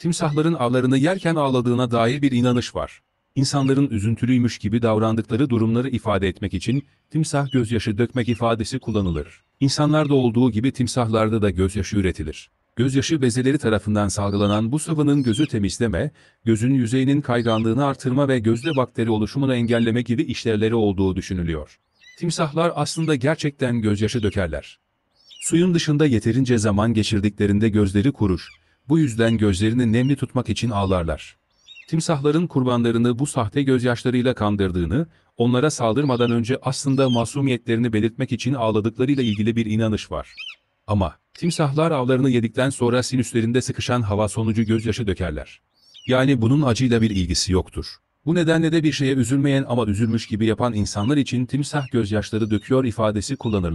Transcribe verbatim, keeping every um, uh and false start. Timsahların avlarını yerken ağladığına dair bir inanış var. İnsanların üzüntülüymüş gibi davrandıkları durumları ifade etmek için timsah gözyaşı dökmek ifadesi kullanılır. İnsanlarda olduğu gibi timsahlarda da gözyaşı üretilir. Gözyaşı bezeleri tarafından salgılanan bu sıvının gözü temizleme, gözün yüzeyinin kayganlığını artırma ve gözde bakteri oluşumunu engelleme gibi işlevleri olduğu düşünülüyor. Timsahlar aslında gerçekten gözyaşı dökerler. Suyun dışında yeterince zaman geçirdiklerinde gözleri kurur. Bu yüzden gözlerini nemli tutmak için ağlarlar. Timsahların kurbanlarını bu sahte gözyaşlarıyla kandırdığını, onlara saldırmadan önce aslında masumiyetlerini belirtmek için ağladıklarıyla ilgili bir inanış var. Ama timsahlar avlarını yedikten sonra sinüslerinde sıkışan hava sonucu gözyaşı dökerler. Yani bunun acıyla bir ilgisi yoktur. Bu nedenle de bir şeye üzülmeyen ama üzülmüş gibi yapan insanlar için timsah gözyaşları döküyor ifadesi kullanılır.